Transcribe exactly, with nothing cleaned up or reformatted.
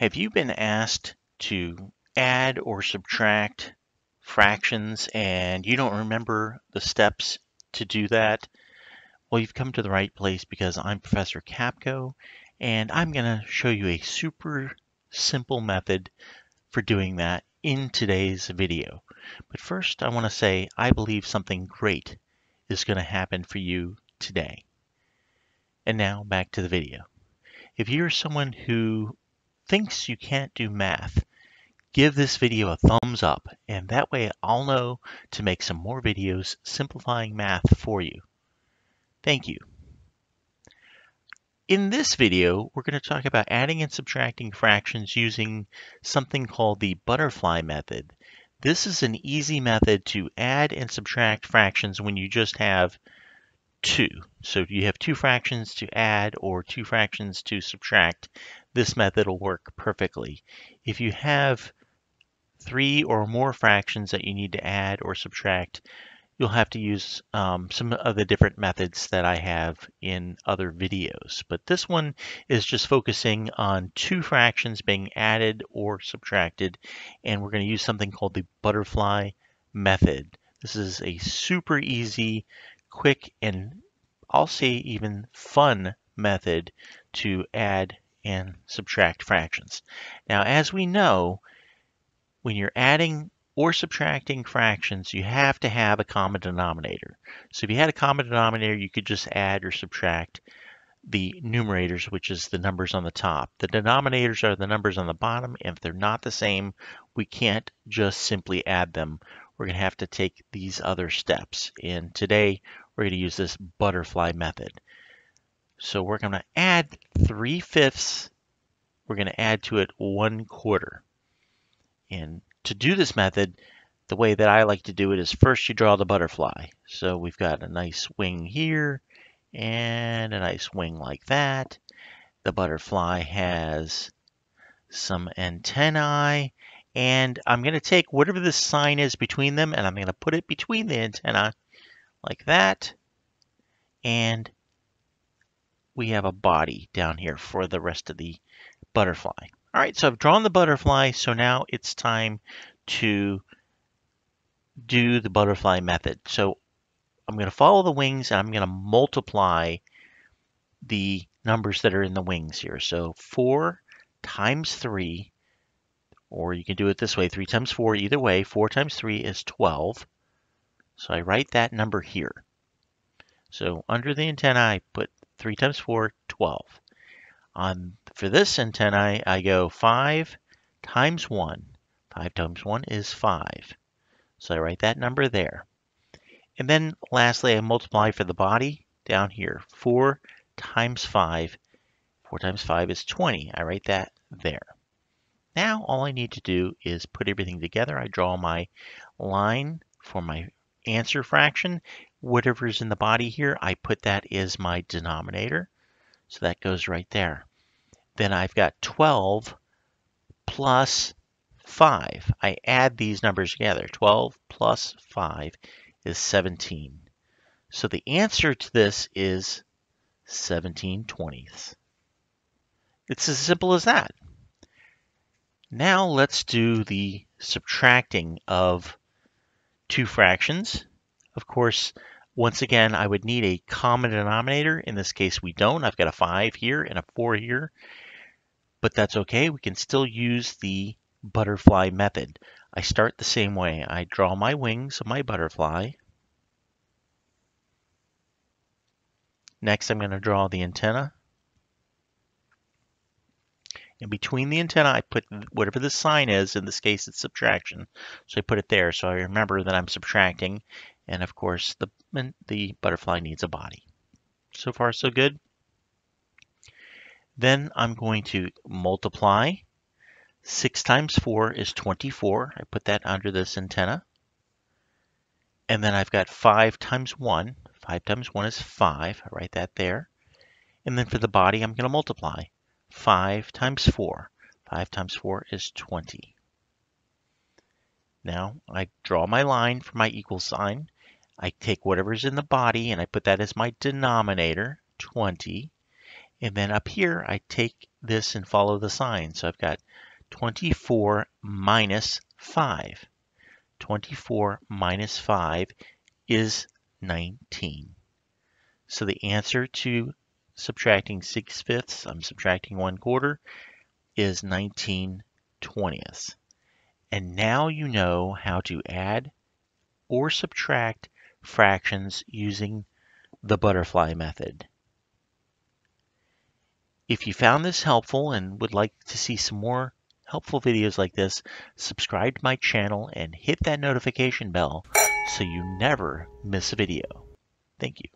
Have you been asked to add or subtract fractions and you don't remember the steps to do that? Well, you've come to the right place because I'm Professor Capko and I'm going to show you a super simple method for doing that in today's video. But first, I want to say I believe something great is going to happen for you today. And now back to the video. If you're someone who thinks you can't do math, give this video a thumbs up, and that way I'll know to make some more videos simplifying math for you. Thank you. In this video, we're going to talk about adding and subtracting fractions using something called the butterfly method. This is an easy method to add and subtract fractions when you just have two. So if you have two fractions to add or two fractions to subtract, this method will work perfectly. If you have three or more fractions that you need to add or subtract, you'll have to use um, some of the different methods that I have in other videos. But this one is just focusing on two fractions being added or subtracted, and we're going to use something called the butterfly method. This is a super easy, quick, and I'll say even fun method to add and subtract fractions. Now, as we know, when you're adding or subtracting fractions, you have to have a common denominator. So if you had a common denominator, you could just add or subtract the numerators, which is the numbers on the top. The denominators are the numbers on the bottom, and if they're not the same, we can't just simply add them. We're going to have to take these other steps, and today we're going to use this butterfly method. So we're going to add three fifths, we're going to add to it one quarter. And to do this method, the way that I like to do it is first you draw the butterfly. So we've got a nice wing here and a nice wing like that. The butterfly has some antennae, and I'm going to take whatever this sign is between them and I'm going to put it between the antennae like that, and we have a body down here for the rest of the butterfly. All right, so I've drawn the butterfly, so now it's time to do the butterfly method. So I'm going to follow the wings, and I'm going to multiply the numbers that are in the wings here. So four times three, or you can do it this way, three times four, either way. four times three is twelve, so I write that number here. So under the antenna, I put three times four, twelve. On, for this antennae, I go five times one. five times one is five. So I write that number there. And then lastly, I multiply for the body down here. four times five. four times five is twenty. I write that there. Now all I need to do is put everything together. I draw my line for my answer fraction. Whatever's in the body here, I put that as my denominator. So that goes right there. Then I've got twelve plus five. I add these numbers together. twelve plus five is seventeen. So the answer to this is seventeen twentieths. It's as simple as that. Now let's do the subtracting of two fractions. Of course, once again, I would need a common denominator. In this case, we don't. I've got a five here and a four here, but that's okay. We can still use the butterfly method. I start the same way. I draw my wings of my butterfly. Next, I'm going to draw the antenna. And between the antenna, I put whatever the sign is. In this case, it's subtraction. So I put it there so I remember that I'm subtracting. And of course, the, the butterfly needs a body. So far, so good. Then I'm going to multiply. six times four is twenty-four. I put that under this antenna. And then I've got five times one. five times one is five. I write that there. And then for the body, I'm going to multiply. five times four. five times four is twenty. Now I draw my line for my equal sign. I take whatever's in the body and I put that as my denominator, twenty. And then up here, I take this and follow the sign. So I've got twenty-four minus five. twenty-four minus five is nineteen. So the answer to subtracting six fifths, I'm subtracting one quarter, is nineteen twentieths. And now you know how to add or subtract fractions using the butterfly method. If you found this helpful and would like to see some more helpful videos like this, subscribe to my channel and hit that notification bell so you never miss a video. Thank you.